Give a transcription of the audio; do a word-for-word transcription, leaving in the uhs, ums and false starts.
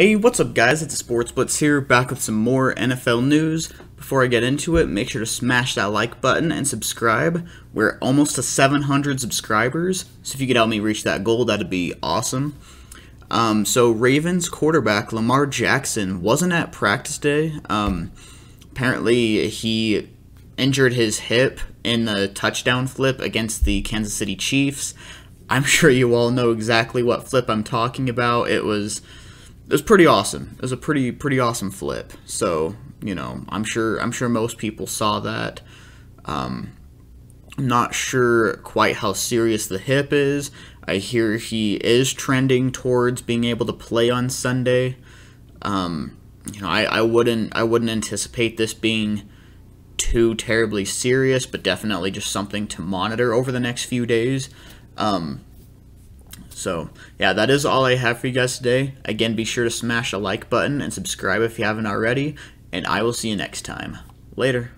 Hey, what's up guys, it's Sports Blitz here, back with some more N F L news. Before I get into it, make sure to smash that like button and subscribe. We're almost to seven hundred subscribers, so if you could help me reach that goal, that'd be awesome. Um, so Ravens quarterback Lamar Jackson wasn't at practice day. Um, apparently he injured his hip in the touchdown flip against the Kansas City Chiefs. I'm sure you all know exactly what flip I'm talking about. It was... It was pretty awesome. It was a pretty pretty awesome flip. So, you know, I'm sure I'm sure most people saw that. Um, I'm not sure quite how serious the hip is. I hear he is trending towards being able to play on Sunday. Um, you know, I, I wouldn't I wouldn't anticipate this being too terribly serious, but definitely just something to monitor over the next few days. Um, So, yeah, that is all I have for you guys today. Again, be sure to smash the like button and subscribe if you haven't already, and I will see you next time. Later.